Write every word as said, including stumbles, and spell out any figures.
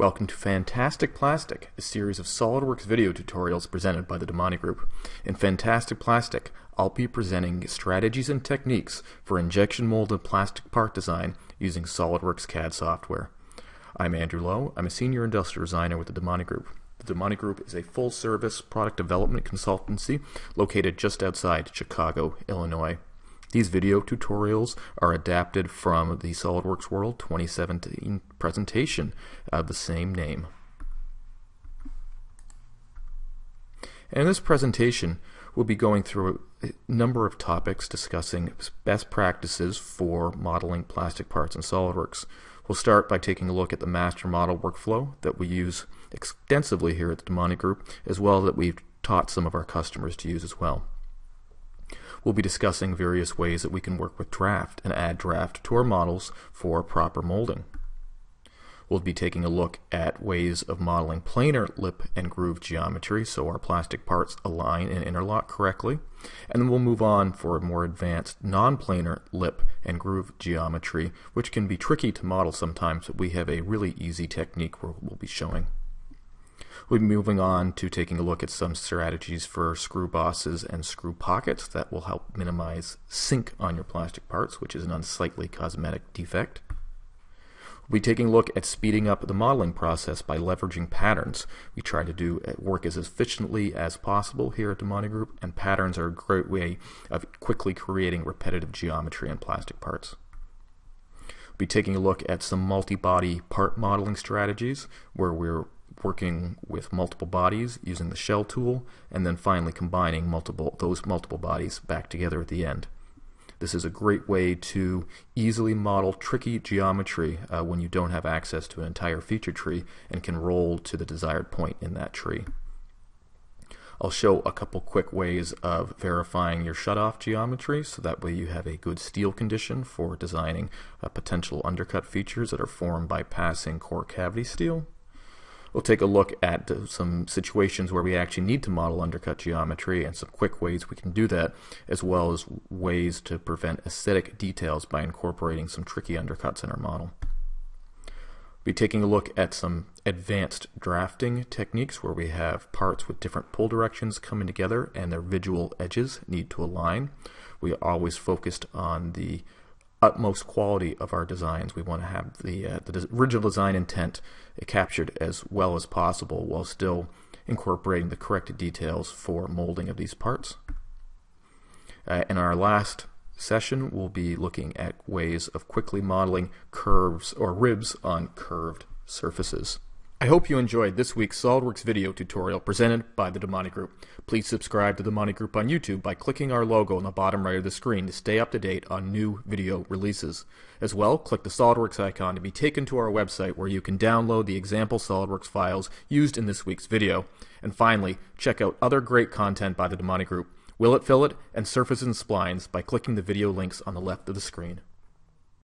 Welcome to Fantastic Plastic, a series of SOLIDWORKS video tutorials presented by the DiMonte Group. In Fantastic Plastic, I'll be presenting strategies and techniques for injection molded plastic part design using SOLIDWORKS C A D software. I'm Andrew Lowe. I'm a senior industrial designer with the DiMonte Group. The DiMonte Group is a full-service product development consultancy located just outside Chicago, Illinois. These video tutorials are adapted from the SOLIDWORKS World twenty seventeen presentation of the same name. In this presentation, we'll be going through a number of topics discussing best practices for modeling plastic parts in SOLIDWORKS. We'll start by taking a look at the master model workflow that we use extensively here at the DiMonte Group, as well that we've taught some of our customers to use as well. We'll be discussing various ways that we can work with draft and add draft to our models for proper molding. We'll be taking a look at ways of modeling planar lip and groove geometry so our plastic parts align and interlock correctly. And then we'll move on for a more advanced non-planar lip and groove geometry, which can be tricky to model sometimes, but we have a really easy technique where we'll be showing. We'll be moving on to taking a look at some strategies for screw bosses and screw pockets that will help minimize sink on your plastic parts, which is an unsightly cosmetic defect. We'll be taking a look at speeding up the modeling process by leveraging patterns. We try to do work as efficiently as possible here at DiMonte Group, and patterns are a great way of quickly creating repetitive geometry in plastic parts. We'll be taking a look at some multi-body part modeling strategies where we're working with multiple bodies using the shell tool, and then finally combining multiple those multiple bodies back together at the end. This is a great way to easily model tricky geometry uh, when you don't have access to an entire feature tree and can roll to the desired point in that tree. I'll show a couple quick ways of verifying your shutoff geometry so that way you have a good steel condition for designing uh, potential undercut features that are formed by passing core cavity steel. We'll take a look at some situations where we actually need to model undercut geometry and some quick ways we can do that, as well as ways to prevent aesthetic details by incorporating some tricky undercuts in our model. We'll be taking a look at some advanced drafting techniques where we have parts with different pull directions coming together and their visual edges need to align. We are always focused on the utmost quality of our designs. We want to have the, uh, the original design intent captured as well as possible while still incorporating the correct details for molding of these parts. Uh, in our last session, we'll be looking at ways of quickly modeling curves or ribs on curved surfaces. I hope you enjoyed this week's SOLIDWORKS video tutorial presented by the DiMonte Group. Please subscribe to the DiMonte Group on YouTube by clicking our logo on the bottom right of the screen to stay up to date on new video releases. As well, click the SOLIDWORKS icon to be taken to our website where you can download the example SOLIDWORKS files used in this week's video. And finally, check out other great content by the DiMonte Group, Will It Fill It? And Surfaces and Splines by clicking the video links on the left of the screen.